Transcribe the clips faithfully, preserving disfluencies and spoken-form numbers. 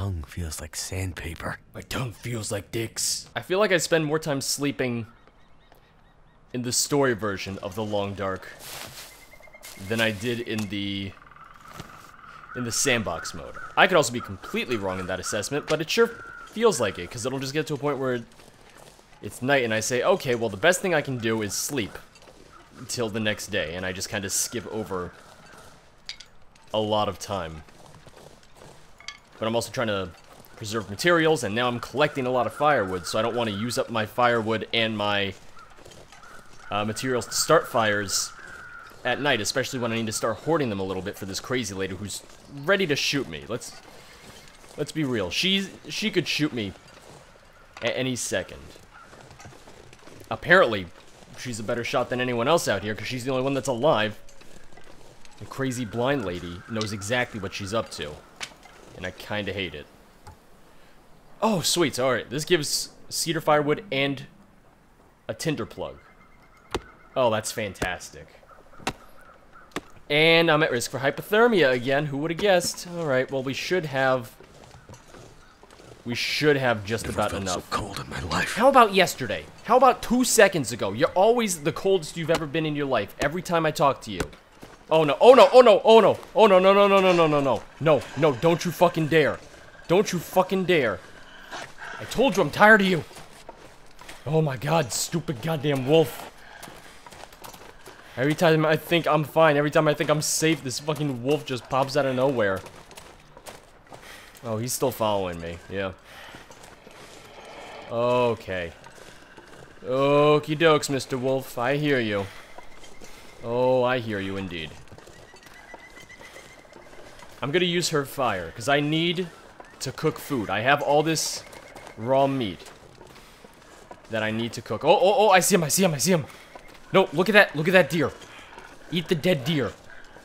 tongue feels like sandpaper. My tongue feels like dicks. I feel like I spend more time sleeping in the story version of The Long Dark than I did in the in the sandbox mode. I could also be completely wrong in that assessment, but it sure feels like it, because it'll just get to a point where it's night and I say, okay, well the best thing I can do is sleep till the next day, and I just kind of skip over a lot of time. But I'm also trying to preserve materials, and now I'm collecting a lot of firewood, so I don't want to use up my firewood and my uh, materials to start fires at night, especially when I need to start hoarding them a little bit for this crazy lady who's ready to shoot me. Let's let's be real. She's she could shoot me at any second. Apparently, she's a better shot than anyone else out here because she's the only one that's alive. The crazy blind lady knows exactly what she's up to, and I kind of hate it. Oh, sweet. All right, this gives cedar firewood and a tinder plug. Oh, that's fantastic. And I'm at risk for hypothermia again. Who would have guessed? All right. Well, we should have. We should have just Never about felt enough. So cold in my life. How about yesterday? How about two seconds ago? You're always the coldest you've ever been in your life. Every time I talk to you. Oh no! Oh no! Oh no! Oh no! Oh no! No! No! No! No! No! No! No! No! No! Don't you fucking dare! Don't you fucking dare! I told you I'm tired of you. Oh my God! Stupid goddamn wolf! Every time I think I'm fine, every time I think I'm safe, this fucking wolf just pops out of nowhere. Oh, he's still following me. Yeah. Okay. Okie dokes, Mister Wolf. I hear you. Oh, I hear you indeed. I'm gonna use her fire, because I need to cook food. I have all this raw meat that I need to cook. Oh, oh, oh, I see him, I see him, I see him. No, look at that, look at that deer. Eat the dead deer.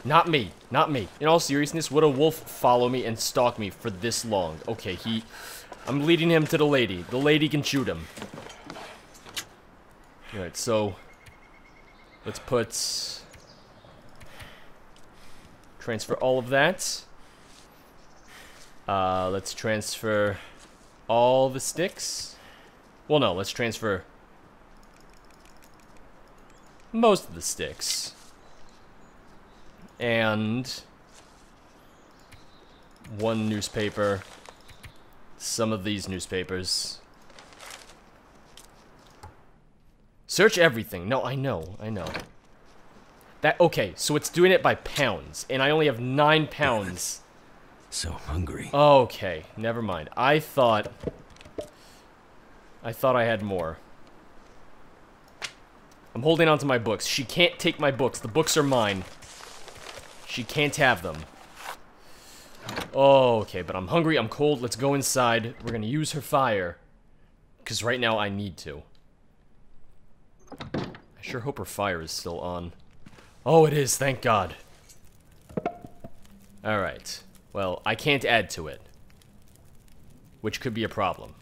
Not me, not me. In all seriousness, would a wolf follow me and stalk me for this long? Okay, he... I'm leading him to the lady. The lady can shoot him. Alright, so... let's put... transfer all of that. Uh, let's transfer all the sticks. Well, no, let's transfer... most of the sticks. And one newspaper. Some of these newspapers. Search everything. No, I know. I know. That okay, so it's doing it by pounds, and I only have nine pounds. So hungry. Okay, never mind. I thought I thought I had more. I'm holding on to my books. She can't take my books. The books are mine. She can't have them. Oh, okay, but I'm hungry. I'm cold. Let's go inside. We're gonna use her fire. Because right now I need to. I sure hope her fire is still on. Oh, it is. Thank God. Alright. Well, I can't add to it. Which could be a problem.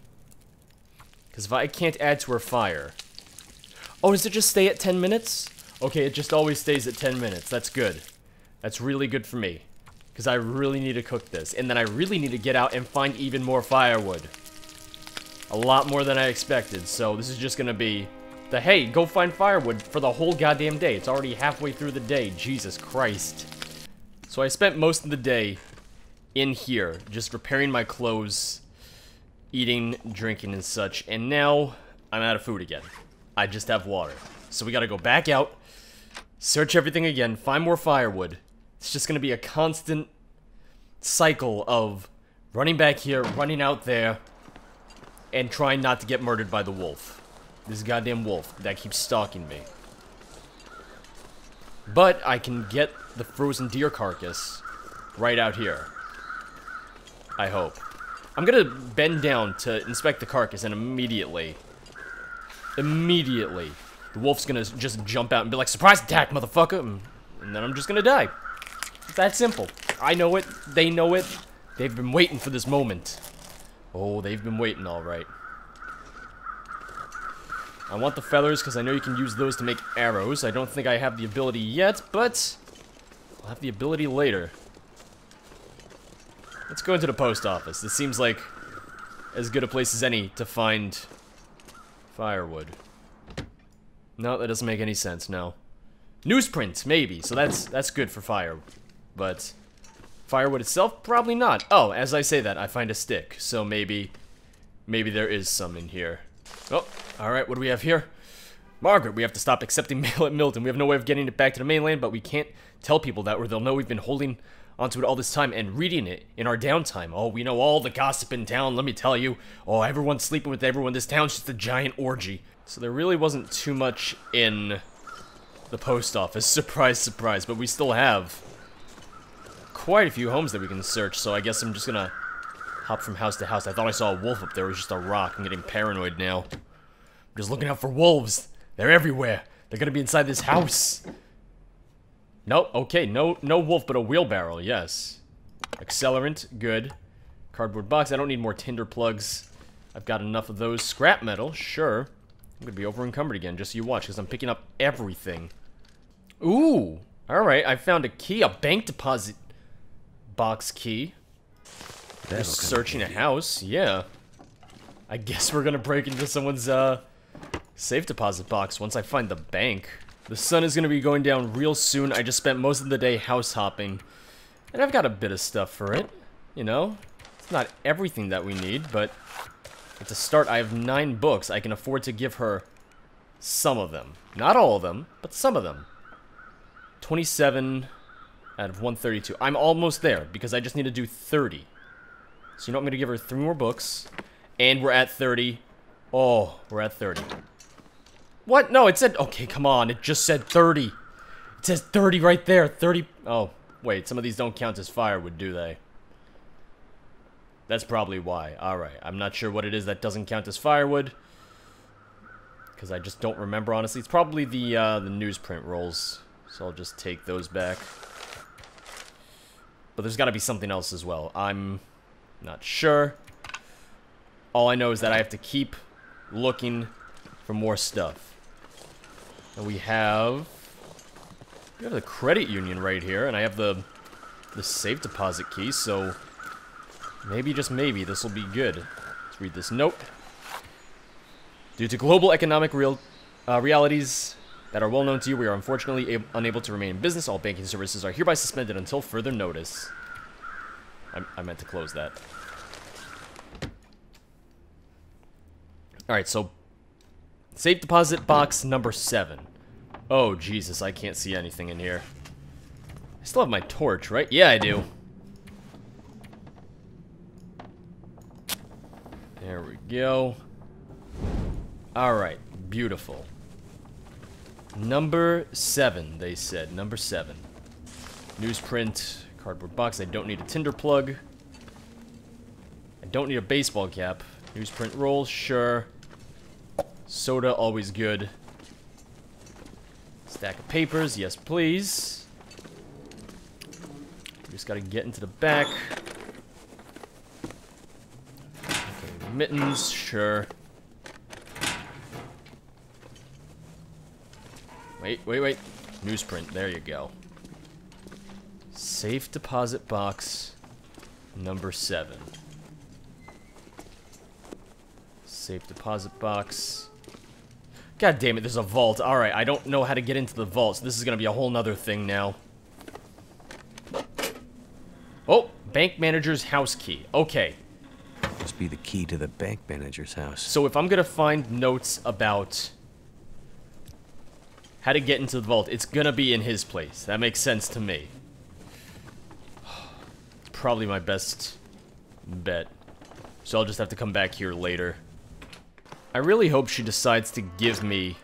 Because if I can't add to her fire... oh, does it just stay at ten minutes? Okay, it just always stays at ten minutes. That's good. That's really good for me. Because I really need to cook this. And then I really need to get out and find even more firewood. A lot more than I expected. So this is just going to be the, hey, go find firewood for the whole goddamn day. It's already halfway through the day. Jesus Christ. So I spent most of the day in here. Just repairing my clothes. Eating, drinking, and such. And now I'm out of food again. I just have water. So we gotta go back out, search everything again, find more firewood. It's just gonna be a constant cycle of running back here, running out there, and trying not to get murdered by the wolf. This goddamn wolf that keeps stalking me. But I can get the frozen deer carcass right out here. I hope. I'm gonna bend down to inspect the carcass, and immediately... Immediately, the wolf's gonna just jump out and be like, surprise attack, motherfucker! And, and then I'm just gonna die. It's that simple. I know it. They know it. They've been waiting for this moment. Oh, they've been waiting, alright. I want the feathers, because I know you can use those to make arrows. I don't think I have the ability yet, but... I'll have the ability later. Let's go into the post office. This seems like as good a place as any to find firewood. No, that doesn't make any sense, no. Newsprint, maybe, so that's that's good for fire. But firewood itself, probably not. Oh, as I say that, I find a stick, so maybe maybe there is some in here. Oh, alright, what do we have here? Margaret, we have to stop accepting mail at Milton. We have no way of getting it back to the mainland, but we can't tell people that or they'll know we've been holding onto it all this time and reading it in our downtime. Oh, we know all the gossip in town, let me tell you. Oh, everyone's sleeping with everyone. This town's just a giant orgy. So there really wasn't too much in the post office. Surprise, surprise. But we still have quite a few homes that we can search, so I guess I'm just gonna hop from house to house. I thought I saw a wolf up there. It was just a rock. I'm getting paranoid now. I'm just looking out for wolves. They're everywhere. They're gonna be inside this house. Nope. Okay. No, no wolf, but a wheelbarrow. Yes. Accelerant. Good. Cardboard box. I don't need more tinder plugs. I've got enough of those. Scrap metal. Sure. I'm gonna be over encumbered again. Just so you watch, because I'm picking up everything. Ooh. All right. I found a key. A bank deposit box key. Just searching a house, yeah. I guess we're gonna break into someone's uh, safe deposit box once I find the bank. The sun is gonna be going down real soon. I just spent most of the day house hopping. And I've got a bit of stuff for it, you know? It's not everything that we need, but at the start I have nine books. I can afford to give her some of them. Not all of them, but some of them. twenty-seven out of one thirty-two. I'm almost there, because I just need to do thirty. So you know I'm going to give her three more books, and we're at thirty. Oh, we're at thirty. What? No, it said... Okay, come on. It just said thirty. It says thirty right there. thirty... Oh, wait. Some of these don't count as firewood, do they? That's probably why. Alright. I'm not sure what it is that doesn't count as firewood. Because I just don't remember, honestly. It's probably the, uh, the newsprint rolls. So I'll just take those back. But there's got to be something else as well. I'm... not sure. All I know is that I have to keep looking for more stuff. And we have... we have the credit union right here, and I have the, the safe deposit key, so... maybe, just maybe, this will be good. Let's read this note. Due to global economic real, uh, realities that are well known to you, we are unfortunately unable to remain in business. All banking services are hereby suspended until further notice. I meant to close that. Alright, so... safe deposit box number seven. Oh, Jesus, I can't see anything in here. I still have my torch, right? Yeah, I do. There we go. Alright, beautiful. Number seven, they said. Number seven. Newsprint... cardboard box. I don't need a tinder plug. I don't need a baseball cap. Newsprint roll, sure. Soda, always good. Stack of papers, yes please. We just gotta get into the back. Okay, mittens, sure. Wait, wait, wait. Newsprint, there you go. Safe deposit box number seven. Safe deposit box. God damn it, there's a vault. Alright, I don't know how to get into the vault, so this is gonna be a whole nother thing now. Oh, bank manager's house key. Okay. Must be the key to the bank manager's house. So if I'm gonna find notes about how to get into the vault, it's gonna be in his place. That makes sense to me. Probably my best bet. So I'll just have to come back here later. I really hope she decides to give me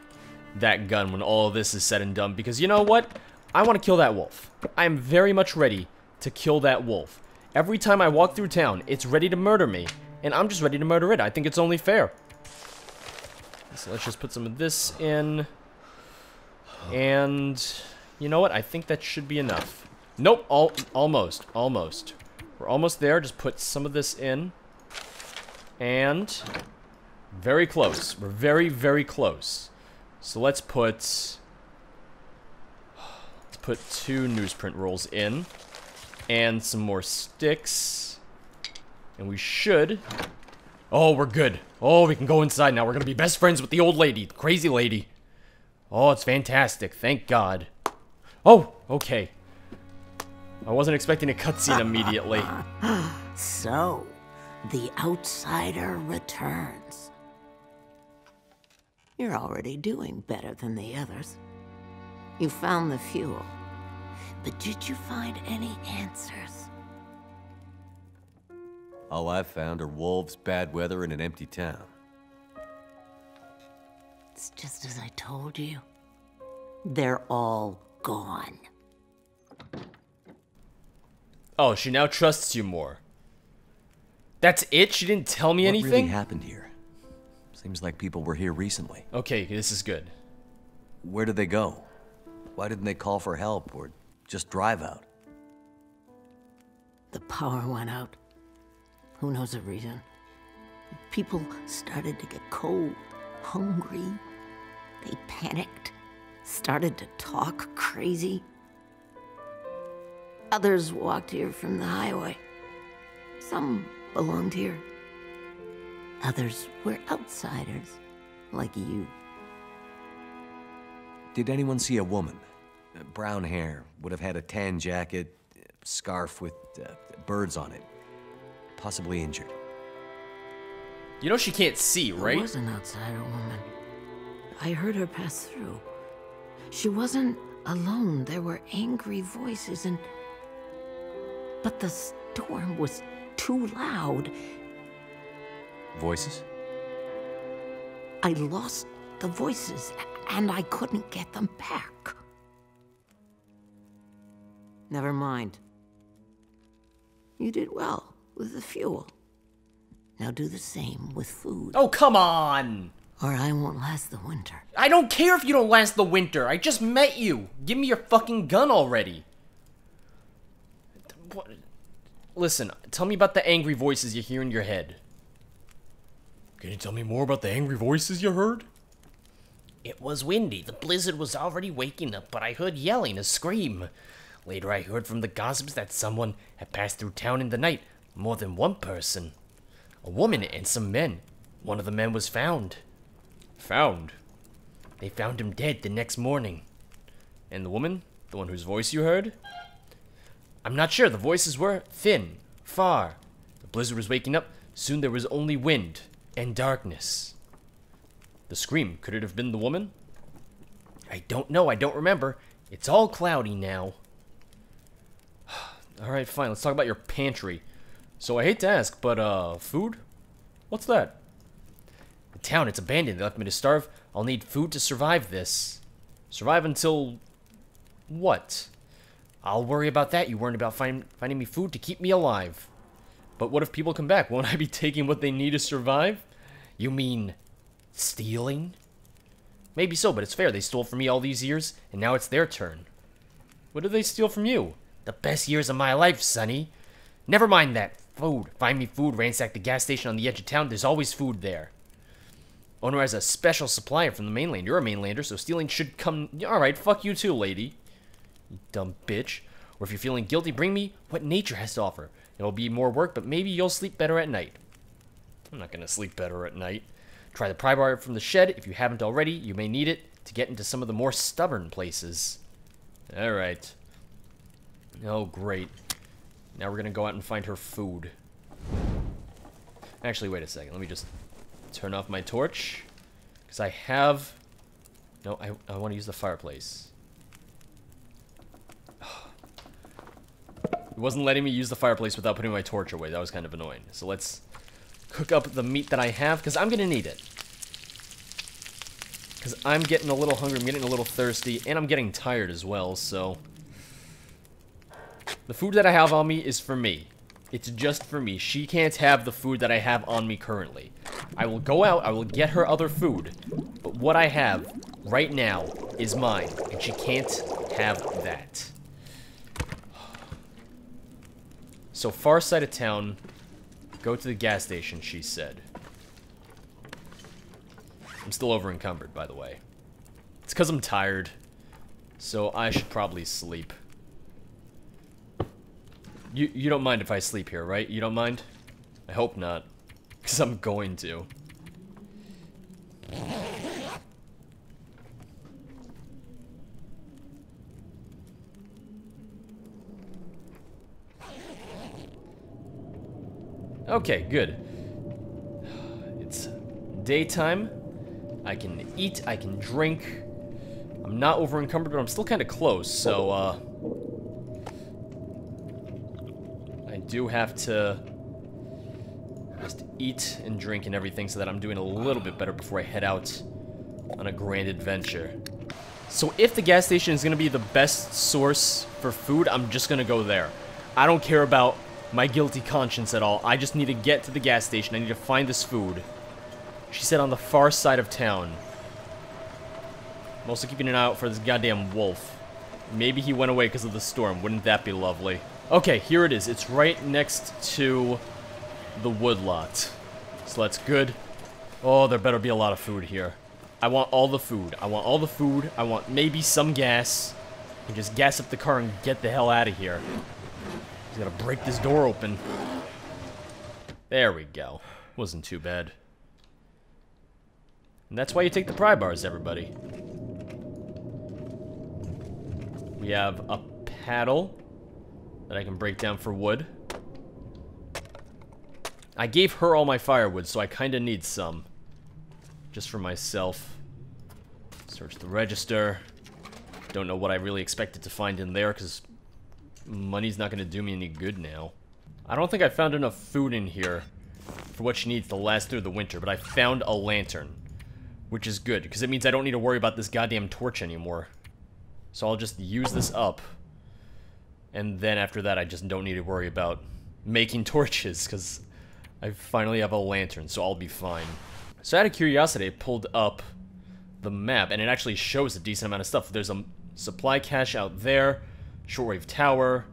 that gun when all of this is said and done, because you know what? I want to kill that wolf. I am very much ready to kill that wolf. Every time I walk through town, it's ready to murder me, and I'm just ready to murder it. I think it's only fair. So let's just put some of this in. And you know what? I think that should be enough. Nope, all, almost, almost. We're almost there. Just put some of this in. And very close. We're very, very close. So let's put let's put two newsprint rolls in and some more sticks. And we should... Oh, we're good. Oh, we can go inside now. We're gonna be best friends with the old lady. The crazy lady. Oh, it's fantastic. Thank God. Oh, okay. I wasn't expecting a cutscene immediately. So, the outsider returns. You're already doing better than the others. You found the fuel. But did you find any answers? All I've found are wolves, bad weather, and an empty town. It's just as I told you. They're all gone. Oh, she now trusts you more. That's it? She didn't tell me anything? What really happened here? Seems like people were here recently. Okay, this is good. Where did they go? Why didn't they call for help or just drive out? The power went out. Who knows the reason? People started to get cold, hungry. They panicked, started to talk crazy. Others walked here from the highway. Some belonged here. Others were outsiders, like you. Did anyone see a woman? Brown hair, would have had a tan jacket, scarf with uh, birds on it. Possibly injured. You know she can't see, right? She was an outsider woman. I heard her pass through. She wasn't alone. There were angry voices and... But the storm was too loud. Voices? I lost the voices, and I couldn't get them back. Never mind. You did well. With the fuel. Now do the same with food. Oh, come on! Or I won't last the winter. I don't care if you don't last the winter. I just met you. Give me your fucking gun already. What? Listen, tell me about the angry voices you hear in your head. Can you tell me more about the angry voices you heard? It was windy. The blizzard was already waking up, but I heard yelling, a scream. Later I heard from the gossips that someone had passed through town in the night. More than one person. A woman and some men. One of the men was found. Found? They found him dead the next morning. And the woman? The one whose voice you heard? I'm not sure. The voices were thin, far. The blizzard was waking up. Soon there was only wind and darkness. The scream. Could it have been the woman? I don't know. I don't remember. It's all cloudy now. Alright, fine. Let's talk about your pantry. So I hate to ask, but, uh, food? What's that? The town, it's abandoned. They left me to starve. I'll need food to survive this. Survive until... what? I'll worry about that. You weren't about find, finding me food to keep me alive. But what if people come back? Won't I be taking what they need to survive? You mean... stealing? Maybe so, but it's fair. They stole from me all these years, and now it's their turn. What did they steal from you? The best years of my life, Sonny. Never mind that. Food. Find me food. Ransack the gas station on the edge of town. There's always food there. Owner has a special supplier from the mainland. You're a mainlander, so stealing should come... Alright, fuck you too, lady. You dumb bitch. Or if you're feeling guilty, bring me what nature has to offer. It'll be more work, but maybe you'll sleep better at night. I'm not gonna sleep better at night. Try the pry bar from the shed. If you haven't already, you may need it to get into some of the more stubborn places. Alright. Oh, great. Now we're gonna go out and find her food. Actually, wait a second. Let me just turn off my torch. Because I have... No, I, I want to use the fireplace. It wasn't letting me use the fireplace without putting my torch away. That was kind of annoying. So let's cook up the meat that I have, because I'm gonna need it. Because I'm getting a little hungry, I'm getting a little thirsty, and I'm getting tired as well, so... The food that I have on me is for me. It's just for me. She can't have the food that I have on me currently. I will go out, I will get her other food, but what I have right now is mine, and she can't have that. So far side of town, go to the gas station, she said. I'm still over encumbered, by the way. It's because I'm tired, so I should probably sleep. You, you don't mind if I sleep here, right? You don't mind? I hope not, because I'm going to. Okay, good. It's daytime. I can eat, I can drink. I'm not over encumbered, but I'm still kind of close, so uh I do have to just eat and drink and everything so that I'm doing a little bit better before I head out on a grand adventure. So if the gas station is going to be the best source for food, I'm just going to go there. I don't care about my guilty conscience at all. I just need to get to the gas station. I need to find this food. She said on the far side of town. I'm also keeping an eye out for this goddamn wolf. Maybe he went away because of the storm. Wouldn't that be lovely? Okay, here it is. It's right next to the woodlot. So that's good. Oh, there better be a lot of food here. I want all the food. I want all the food. I want maybe some gas. I can just gas up the car and get the hell out of here. He's gotta break this door open. There we go. Wasn't too bad. And that's why you take the pry bars, everybody. We have a paddle that I can break down for wood. I gave her all my firewood, so I kind of need some. Just for myself. Search the register. Don't know what I really expected to find in there, because money's not going to do me any good now. I don't think I found enough food in here for what she needs to last through the winter, but I found a lantern, which is good, because it means I don't need to worry about this goddamn torch anymore. So I'll just use this up, and then after that I just don't need to worry about making torches, because I finally have a lantern, so I'll be fine. So out of curiosity, I pulled up the map, and it actually shows a decent amount of stuff. There's a supply cache out there. Shortwave tower.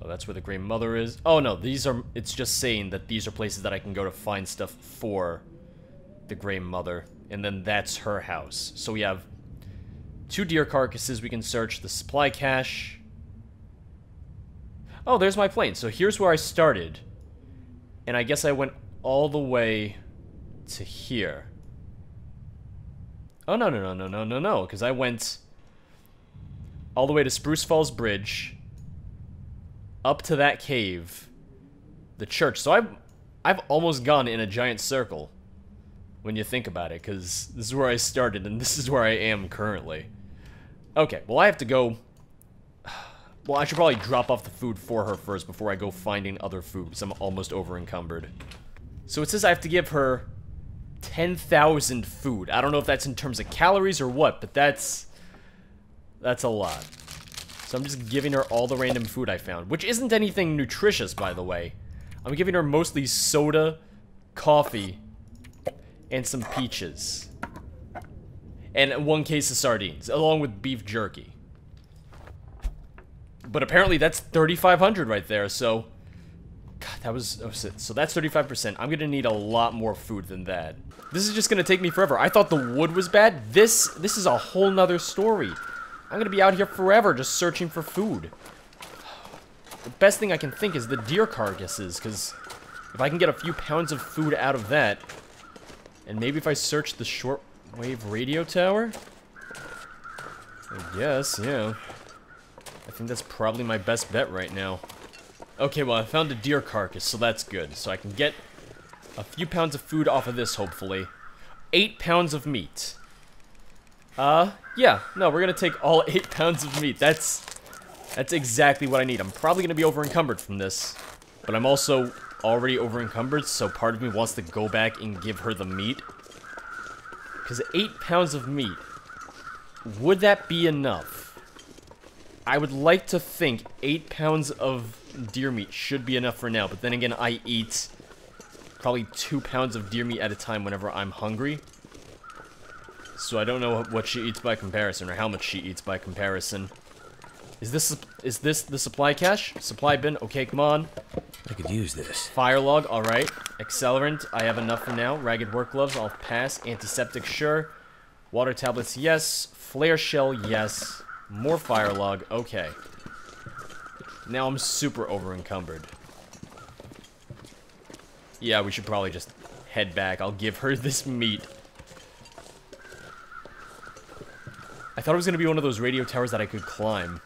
Oh, that's where the Grey Mother is. Oh no, these are, it's just saying that these are places that I can go to find stuff for the Grey Mother. And then that's her house. So we have two deer carcasses we can search, the supply cache. Oh, there's my plane. So here's where I started. And I guess I went all the way to here. Oh no, no, no, no, no, no, no, because I went all the way to Spruce Falls Bridge, up to that cave, the church. So I've, I've almost gone in a giant circle, when you think about it, because this is where I started, and this is where I am currently. Okay, well I have to go... Well, I should probably drop off the food for her first before I go finding other food, because I'm almost over-encumbered. So it says I have to give her ten thousand food. I don't know if that's in terms of calories or what, but that's... That's a lot. So I'm just giving her all the random food I found, which isn't anything nutritious, by the way. I'm giving her mostly soda, coffee, and some peaches. And one case of sardines, along with beef jerky. But apparently that's thirty-five hundred right there, so... God, that was... Oh, so that's thirty-five percent. I'm gonna need a lot more food than that. This is just gonna take me forever. I thought the wood was bad. This, this is a whole nother story. I'm gonna be out here forever just searching for food. The best thing I can think is the deer carcasses, because if I can get a few pounds of food out of that, and maybe if I search the shortwave radio tower? I guess, yeah. I think that's probably my best bet right now. Okay, well I found a deer carcass, so that's good. So I can get a few pounds of food off of this, hopefully. Eight pounds of meat. Uh, yeah, no, we're gonna take all eight pounds of meat. That's that's exactly what I need. I'm probably gonna be over-encumbered from this, but I'm also already over-encumbered, so part of me wants to go back and give her the meat. Because eight pounds of meat, would that be enough? I would like to think eight pounds of deer meat should be enough for now, but then again, I eat probably two pounds of deer meat at a time whenever I'm hungry. So I don't know what she eats by comparison, or how much she eats by comparison. Is this is this the supply cache? Supply bin? Okay, come on. I could use this. Fire log, alright. Accelerant, I have enough for now. Ragged work gloves, I'll pass. Antiseptic, sure. Water tablets, yes. Flare shell, yes. More fire log, okay. Now I'm super over-encumbered. Yeah, we should probably just head back. I'll give her this meat. I thought it was going to be one of those radio towers that I could climb.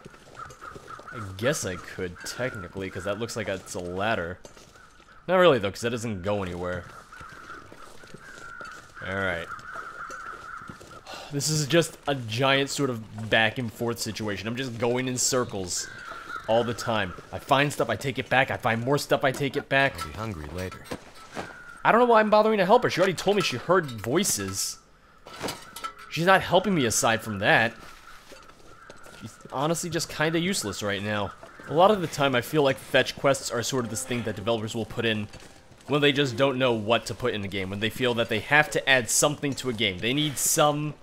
I guess I could, technically, because that looks like it's a ladder. Not really, though, because that doesn't go anywhere. Alright. This is just a giant sort of back and forth situation. I'm just going in circles all the time. I find stuff, I take it back. I find more stuff, I take it back. I'll be hungry later. I don't know why I'm bothering to help her. She already told me she heard voices. She's not helping me aside from that. She's honestly just kind of useless right now. A lot of the time, I feel like fetch quests are sort of this thing that developers will put in when they just don't know what to put in the game, when they feel that they have to add something to a game. They need some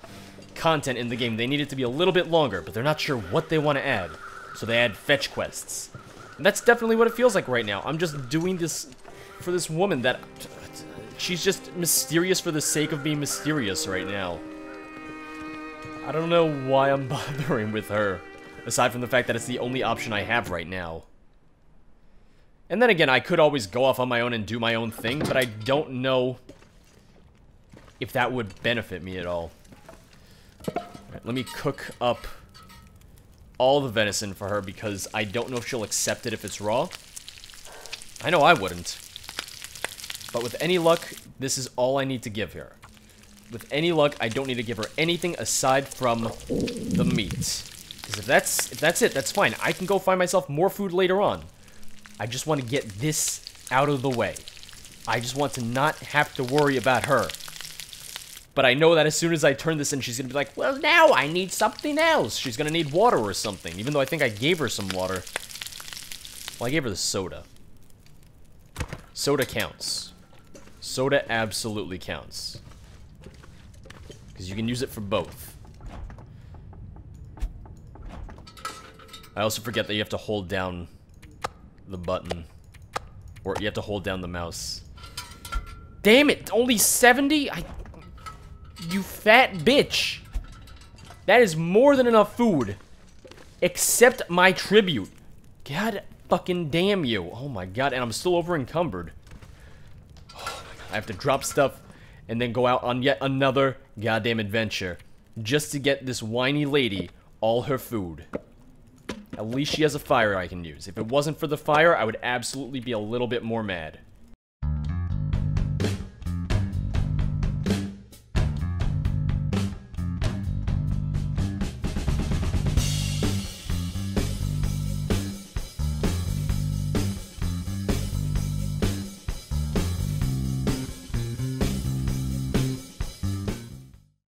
content in the game. They need it to be a little bit longer, but they're not sure what they want to add, so they add fetch quests. And that's definitely what it feels like right now. I'm just doing this for this woman that... she's just mysterious for the sake of being mysterious right now. I don't know why I'm bothering with her, aside from the fact that it's the only option I have right now. And then again, I could always go off on my own and do my own thing, but I don't know if that would benefit me at all. Alright, let me cook up all the venison for her, because I don't know if she'll accept it if it's raw. I know I wouldn't. But with any luck, this is all I need to give her. With any luck, I don't need to give her anything aside from the meat. Because if that's, if that's it, that's fine. I can go find myself more food later on. I just want to get this out of the way. I just want to not have to worry about her. But I know that as soon as I turn this in, she's going to be like, well, now I need something else. She's going to need water or something, even though I think I gave her some water. Well, I gave her the soda. Soda counts. Soda absolutely counts. Because you can use it for both. I also forget that you have to hold down the button. Or you have to hold down the mouse. Damn it! Only seventy? I... You fat bitch! That is more than enough food. Accept my tribute. God fucking damn you. Oh my god, and I'm still over encumbered. Oh my god, I have to drop stuff and then go out on yet another goddamn adventure. Just to get this whiny lady all her food. At least she has a fire I can use. If it wasn't for the fire, I would absolutely be a little bit more mad.